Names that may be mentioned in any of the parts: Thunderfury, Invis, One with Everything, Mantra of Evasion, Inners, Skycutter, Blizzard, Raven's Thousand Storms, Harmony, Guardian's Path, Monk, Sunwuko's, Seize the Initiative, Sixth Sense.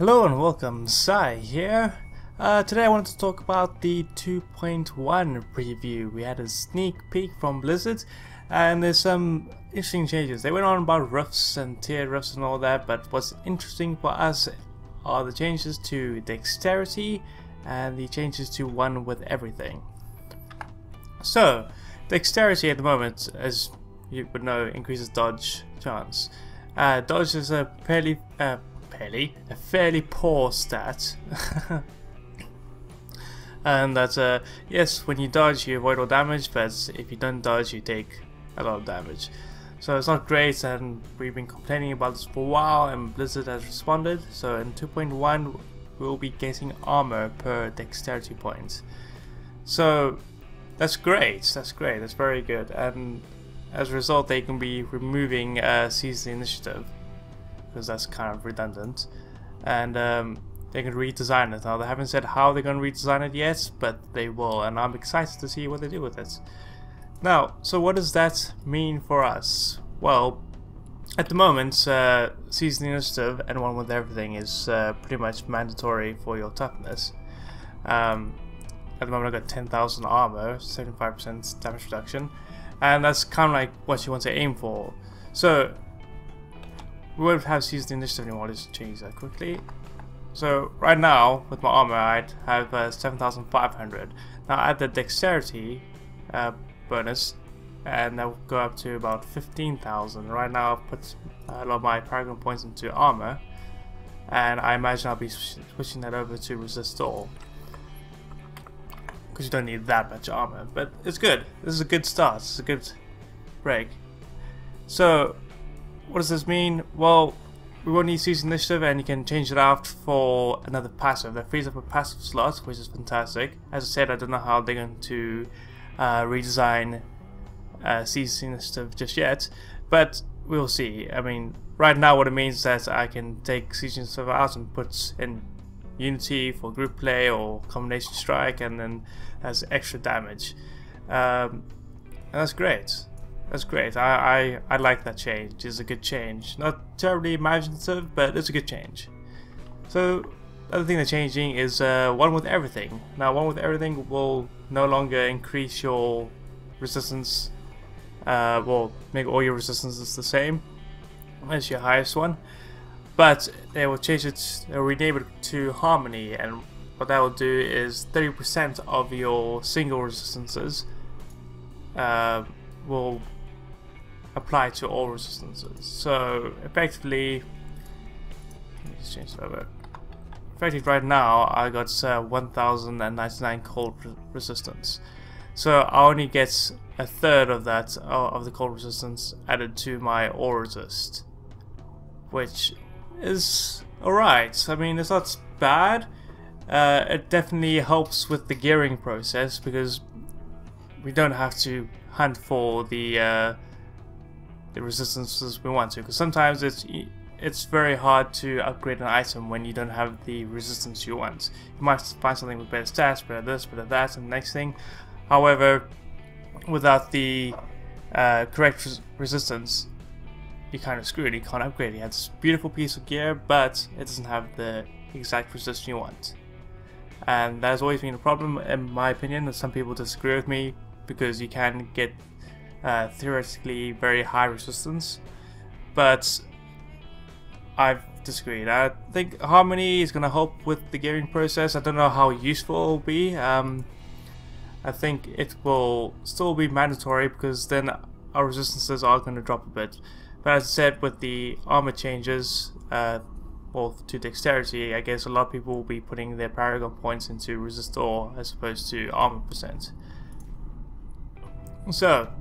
Hello and welcome, Sai here. Today I wanted to talk about the 2.1 preview. We had a sneak peek from Blizzard and there's some interesting changes. They went on about rifts and tier rifts and all that, but what's interesting for us are the changes to Dexterity and the changes to One with Everything. So, Dexterity at the moment, as you would know, increases dodge chance. Dodge is a fairly poor stat. And that's yes, when you dodge you avoid all damage, but if you don't dodge you take a lot of damage. So it's not great, and we've been complaining about this for a while and Blizzard has responded. So in 2.1 we'll be getting armor per dexterity point. So that's great, that's very good, and as a result they can be removing Seize the Initiative, because that's kind of redundant, and they can redesign it. Now they haven't said how they're going to redesign it yet, but they will, and I'm excited to see what they do with it. Now, so what does that mean for us? Well, at the moment, Seize the Initiative and One with Everything is pretty much mandatory for your toughness. At the moment I've got 10,000 armor, 75% damage reduction, and that's kind of like what you want to aim for. So we won't have Seize the Initiative anymore. Let's change that quickly. So right now with my armor I'd have 7,500. Now add the dexterity bonus and that will go up to about 15,000. Right now I've put a lot of my paragon points into armor, and I imagine I'll be switching that over to resist all, because you don't need that much armor, but it's good. This is a good start, this is a good break. So what does this mean? Well, we won't need Seize the Initiative, and you can change it out for another passive. That frees up a passive slot, which is fantastic. As I said, I don't know how they're going to redesign Seize the Initiative just yet, but we'll see. I mean, right now what it means is that I can take Seize the Initiative out and put in Unity for group play or combination strike, and then has extra damage. And that's great. That's great. I like that change. It's a good change. Not terribly imaginative, but it's a good change. So the other thing they're changing is One with Everything. Now One with Everything will no longer increase your resistance, will make all your resistances the same as your highest one, but they will change it, they'll rename it to Harmony, and what that will do is 30% of your single resistances will apply to all resistances. So effectively, let me just change it over. Effectively, right now I got 1,099 cold resistance. So I only get a third of that of the cold resistance added to my all resist, which is alright. I mean, it's not bad. It definitely helps with the gearing process, because we don't have to hunt for the resistances we want to, because sometimes it's very hard to upgrade an item when you don't have the resistance you want. You might find something with better stats, better this, better that, and the next thing. However, without the correct resistance, you're kind of screwed. You can't upgrade. You have this beautiful piece of gear, but it doesn't have the exact resistance you want, and that has always been a problem, in my opinion. And some people disagree with me, because you can get theoretically very high resistance, but I've disagreed. I think Harmony is going to help with the gearing process. I don't know how useful it will be. I think it will still be mandatory, because then our resistances are going to drop a bit. But as I said, with the armor changes or to dexterity, I guess a lot of people will be putting their paragon points into resist or as opposed to armor percent. So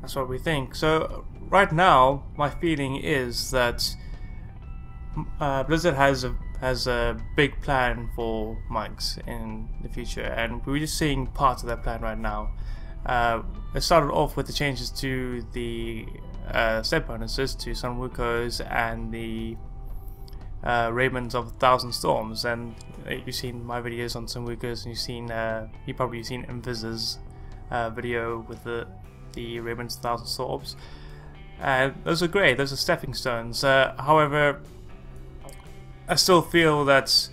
that's what we think. So right now my feeling is that Blizzard has a big plan for monks in the future, and we're just seeing parts of that plan right now. It started off with the changes to the set bonuses to Sunwuko's and the Raven's of a Thousand Storms, and you've seen my videos on Sunwuko's, and you've seen you've probably seen Invis's video with the Raven's Thousand Storms, and those are great. Those are stepping stones. However, I still feel that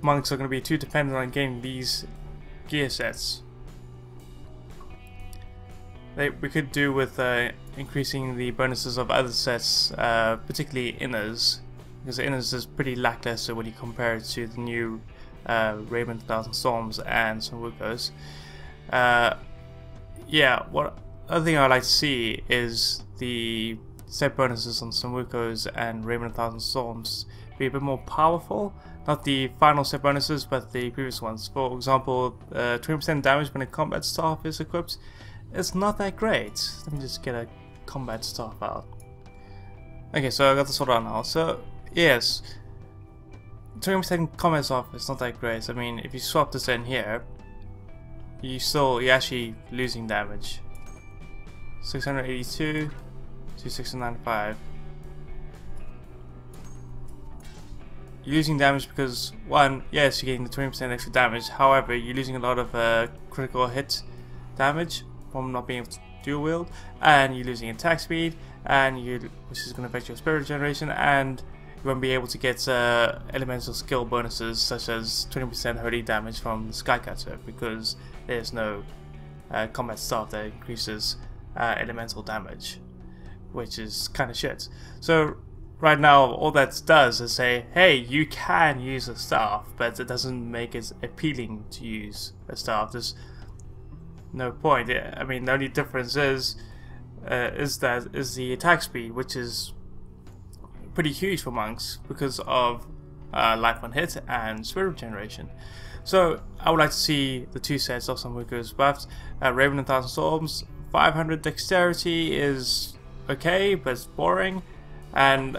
monks are going to be too dependent on getting these gear sets. We could do with increasing the bonuses of other sets, particularly Inners, because Inners is pretty lackluster when you compare it to the new Raven's Thousand Storms and Sunwuko's. Yeah, what other thing I'd like to see is the set bonuses on Sunwuko's and Raven's Thousand Storms be a bit more powerful. Not the final set bonuses, but the previous ones. For example, 20% damage when a combat staff is equipped. It's not that great. Let me just get a combat staff out. Okay, so I got this sorted out now. So, yes, 20% combat staff is not that great. I mean, if you swap this in here, you're actually losing damage. 682 to 695. You're losing damage because, one, yes, you're getting the 20% extra damage, however, you're losing a lot of critical hit damage from not being able to dual wield, and you're losing attack speed, and which is going to affect your spirit generation, and you won't be able to get elemental skill bonuses such as 20% holy damage from the Skycutter because there's no combat staff that increases elemental damage, which is kind of shit. So right now, all that does is say, hey, you can use a staff, but it doesn't make it appealing to use a staff. There's no point. I mean, the only difference is the attack speed, which is pretty huge for monks because of life on hit and spirit generation. So I would like to see the two sets of Sunwuko's buffed. Raven and Thousand Storms, 500 dexterity is okay, but it's boring. And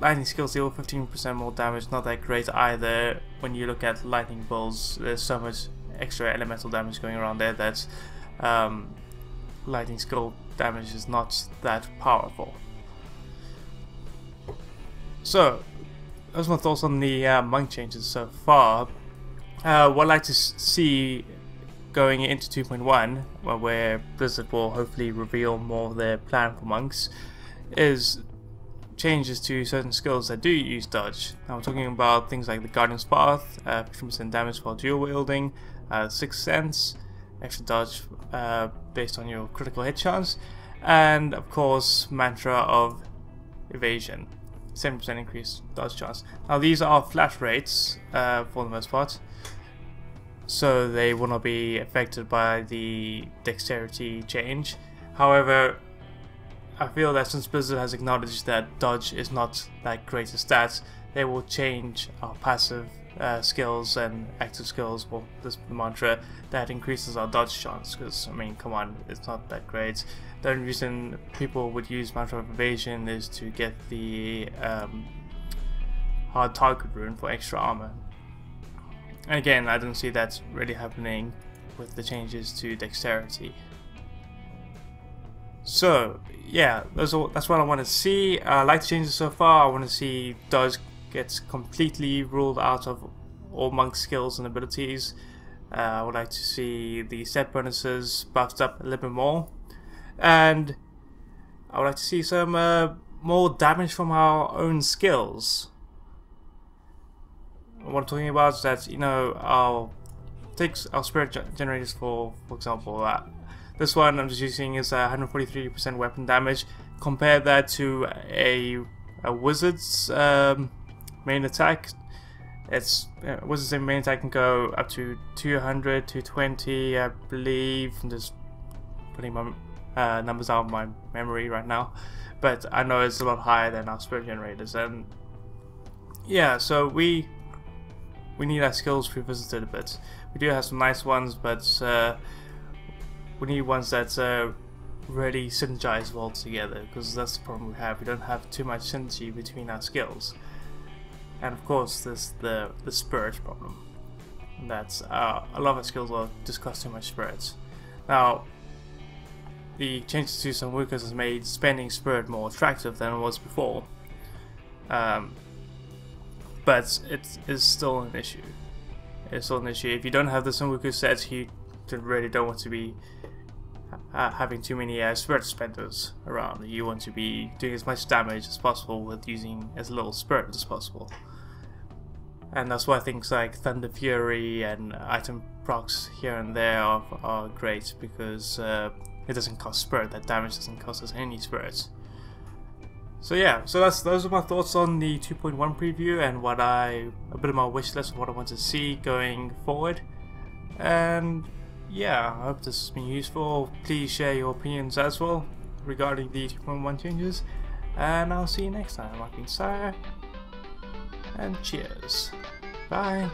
lightning skills deal 15% more damage, not that great either. When you look at lightning bolts, there's so much extra elemental damage going around there that lightning skill damage is not that powerful. So, those are my thoughts on the monk changes so far. What I'd like to see going into 2.1, where Blizzard will hopefully reveal more of their plan for monks, is changes to certain skills that do use dodge. Now I'm talking about things like the Guardian's Path, 15% damage while dual wielding, Sixth Sense, extra dodge based on your critical hit chance, and of course Mantra of Evasion, 7% increased dodge chance. Now these are flat rates for the most part, so they will not be affected by the dexterity change. However, I feel that since Blizzard has acknowledged that dodge is not that great a stat, they will change our passive skills and active skills for this mantra that increases our dodge chance, because, I mean, come on, it's not that great. The only reason people would use Mantra of Evasion is to get the hard target rune for extra armor. And again, I don't see that really happening with the changes to dexterity. So yeah, that's what I want to see. I like the changes so far. I want to see dodge gets completely ruled out of all monk skills and abilities. I would like to see the set bonuses buffed up a little bit more, and I would like to see some more damage from our own skills. What I'm talking about is that, you know, our spirit generators, for example, this one I'm just using is 143% weapon damage. Compare that to a wizard's main attack. It's wizard's main attack can go up to 200, 220, I believe. I'm just putting my numbers out of my memory right now, but I know it's a lot higher than our spirit generators. And yeah, so we need our skills revisited a bit. We do have some nice ones, but we need ones that really synergize well together, because that's the problem we have. We don't have too much synergy between our skills, and of course there's the spirit problem. That's a lot of our skills will just cost too much spirits. Now the changes to Sunwuko's has made spending spirit more attractive than it was before, but it is still an issue. It's still an issue. If you don't have the Sunwuko set, you really don't want to be having too many spirit spenders around. You want to be doing as much damage as possible with using as little spirit as possible. And that's why things like Thunderfury and item procs here and there are great, because it doesn't cost spirit. That damage doesn't cost us any spirits. So yeah, so those are my thoughts on the 2.1 preview and what a bit of my wish list of what I want to see going forward. And yeah, I hope this has been useful. Please share your opinions as well regarding the 2.1 changes. And I'll see you next time. I've been Sire, and cheers. Bye.